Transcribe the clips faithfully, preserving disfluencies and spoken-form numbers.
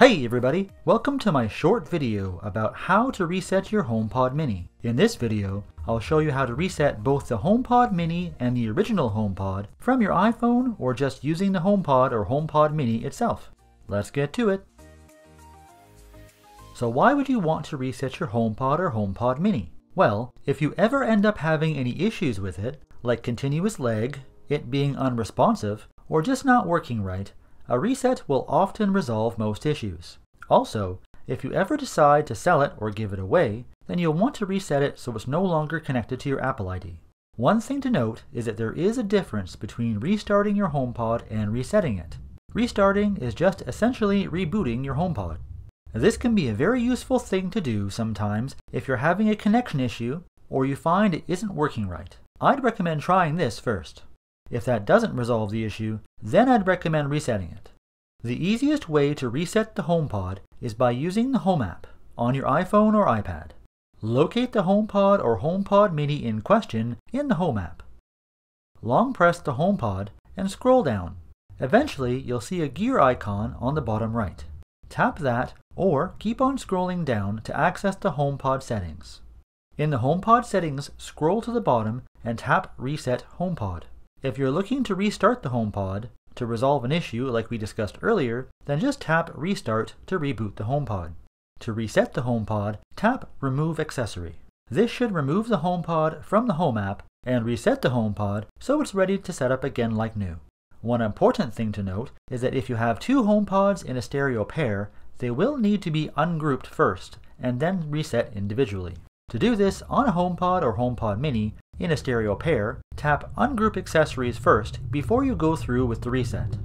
Hey everybody! Welcome to my short video about how to reset your HomePod mini. In this video, I'll show you how to reset both the HomePod mini and the original HomePod from your iPhone or just using the HomePod or HomePod mini itself. Let's get to it! So why would you want to reset your HomePod or HomePod mini? Well, if you ever end up having any issues with it, like continuous lag, it being unresponsive, or just not working right, a reset will often resolve most issues. Also, if you ever decide to sell it or give it away, then you'll want to reset it so it's no longer connected to your Apple I D. One thing to note is that there is a difference between restarting your HomePod and resetting it. Restarting is just essentially rebooting your HomePod. This can be a very useful thing to do sometimes if you're having a connection issue or you find it isn't working right. I'd recommend trying this first. If that doesn't resolve the issue, then I'd recommend resetting it. The easiest way to reset the HomePod is by using the Home app on your iPhone or iPad. Locate the HomePod or HomePod mini in question in the Home app. Long press the HomePod and scroll down. Eventually, you'll see a gear icon on the bottom right. Tap that or keep on scrolling down to access the HomePod settings. In the HomePod settings, scroll to the bottom and tap Reset HomePod. If you're looking to restart the HomePod to resolve an issue like we discussed earlier, then just tap Restart to reboot the HomePod. To reset the HomePod, tap Remove Accessory. This should remove the HomePod from the Home app and reset the HomePod so it's ready to set up again like new. One important thing to note is that if you have two HomePods in a stereo pair, they will need to be ungrouped first and then reset individually. To do this on a HomePod or HomePod mini, in a stereo pair, tap Ungroup Accessories first before you go through with the reset.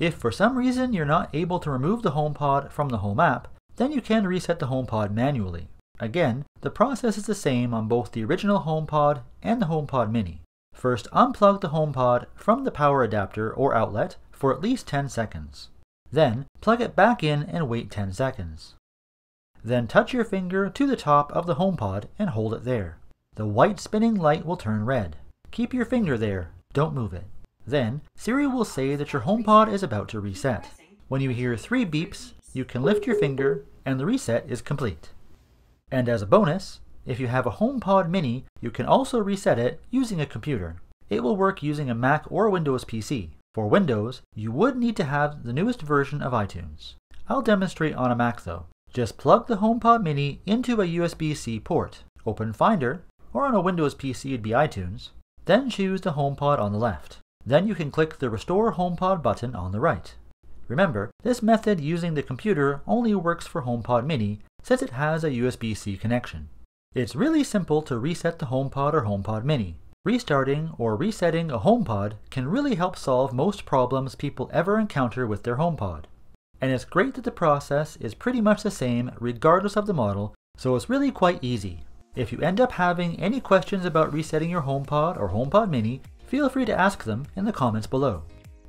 If for some reason you're not able to remove the HomePod from the Home app, then you can reset the HomePod manually. Again, the process is the same on both the original HomePod and the HomePod mini. First, unplug the HomePod from the power adapter or outlet for at least ten seconds. Then, plug it back in and wait ten seconds. Then touch your finger to the top of the HomePod and hold it there. The white spinning light will turn red. Keep your finger there, don't move it. Then, Siri will say that your HomePod is about to reset. When you hear three beeps, you can lift your finger and the reset is complete. And as a bonus, if you have a HomePod mini, you can also reset it using a computer. It will work using a Mac or Windows P C. For Windows, you would need to have the newest version of iTunes. I'll demonstrate on a Mac though. Just plug the HomePod mini into a U S B C port, open Finder, or on a Windows P C it'd be iTunes, then choose the HomePod on the left. Then you can click the Restore HomePod button on the right. Remember, this method using the computer only works for HomePod mini since it has a U S B C connection. It's really simple to reset the HomePod or HomePod mini. Restarting or resetting a HomePod can really help solve most problems people ever encounter with their HomePod. And it's great that the process is pretty much the same regardless of the model, so it's really quite easy. If you end up having any questions about resetting your HomePod or HomePod mini, feel free to ask them in the comments below.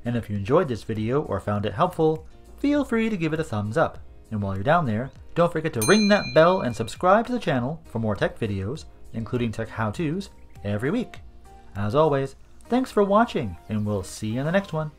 And if you enjoyed this video or found it helpful, feel free to give it a thumbs up. And while you're down there, don't forget to ring that bell and subscribe to the channel for more tech videos, including tech how-tos, every week. As always, thanks for watching, and we'll see you in the next one.